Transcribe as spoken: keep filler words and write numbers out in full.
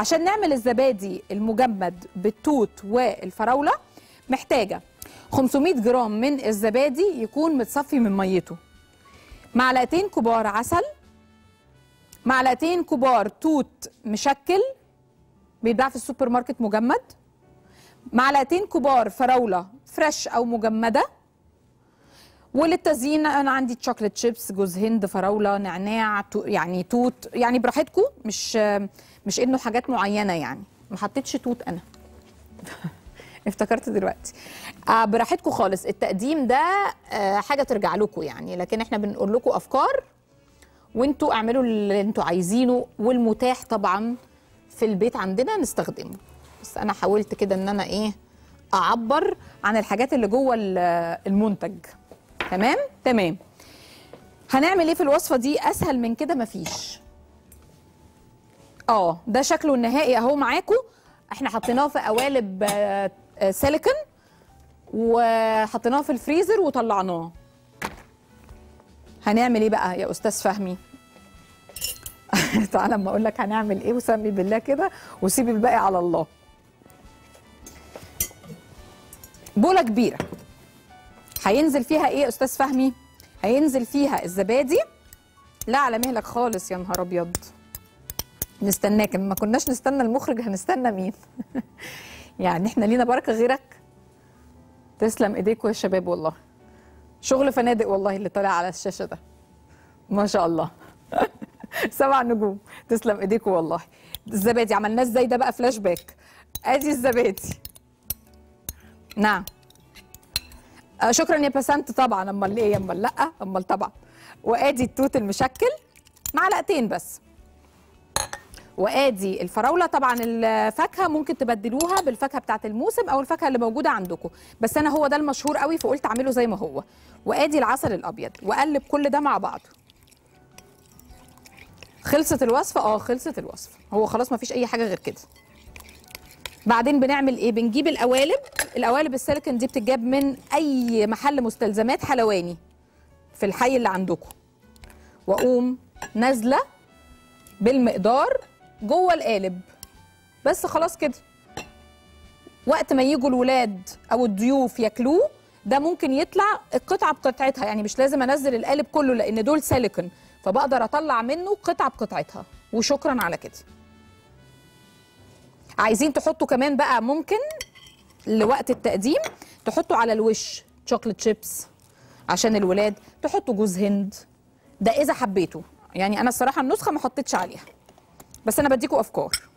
عشان نعمل الزبادي المجمد بالتوت والفراوله محتاجه خمسمية جرام من الزبادي يكون متصفي من ميته، معلقتين كبار عسل، معلقتين كبار توت مشكل بيتباع في السوبر ماركت مجمد، معلقتين كبار فراوله فريش او مجمده، وللتزيين انا عندي تشوكليت شيبس، جوز هند، فراوله، نعناع، يعني توت، يعني براحتكم، مش مش انه حاجات معينه يعني، ما حطيتش توت انا افتكرت دلوقتي، آه براحتكم خالص. التقديم ده آه حاجه ترجع لكم يعني، لكن احنا بنقول لكم افكار وانتوا اعملوا اللي انتوا عايزينه والمتاح طبعا في البيت عندنا نستخدمه. بس انا حاولت كده ان انا ايه اعبر عن الحاجات اللي جوه المنتج. تمام تمام. هنعمل ايه في الوصفه دي؟ اسهل من كده مفيش. اه ده شكله النهائي اهو معاكم، احنا حطيناه في قوالب سيليكون وحطيناه في الفريزر وطلعناه. هنعمل ايه بقى يا استاذ فهمي؟ تعالى اما اقول لك هنعمل ايه، وسمي بالله كده وسيب الباقي على الله. بوله كبيره هينزل فيها ايه يا استاذ فهمي؟ هينزل فيها الزبادي. لا على مهلك خالص، يا نهار ابيض، نستناك، ما كناش نستنى المخرج، هنستنى مين؟ يعني احنا لينا بركه غيرك. تسلم ايديكوا يا شباب، والله شغل فنادق، والله اللي طالع على الشاشه ده ما شاء الله سبع نجوم، تسلم ايديكوا والله. الزبادي عملناه ازاي ده بقى؟ فلاش باك. ادي الزبادي. نعم آه شكرا يا بسنت طبعا، امال ايه، امال لا، امال طبعا. وادي التوت المشكل معلقتين بس، وادي الفراوله. طبعا الفاكهه ممكن تبدلوها بالفاكهه بتاعه الموسم او الفاكهه اللي موجوده عندكم، بس انا هو ده المشهور قوي فقلت اعمله زي ما هو. وادي العسل الابيض، واقلب كل ده مع بعض. خلصت الوصفه؟ اه خلصت الوصفه، هو خلاص ما فيش اي حاجه غير كده. بعدين بنعمل ايه؟ بنجيب القوالب، القوالب السيليكون دي بتتجاب من اي محل مستلزمات حلواني في الحي اللي عندكم، واقوم نازله بالمقدار جوه القالب بس، خلاص كده. وقت ما يجوا الولاد او الضيوف ياكلوه ده ممكن يطلع القطعه بقطعتها، يعني مش لازم انزل القالب كله لان دول سيليكون، فبقدر اطلع منه قطعه بقطعتها. وشكرا على كده. عايزين تحطوا كمان بقى، ممكن لوقت التقديم تحطوا على الوش شوكليت شيبس عشان الولاد، تحطوا جوز هند ده اذا حبيتوا، يعني انا الصراحه النسخه ما حطيتش عليها، بس انا بديكوا افكار.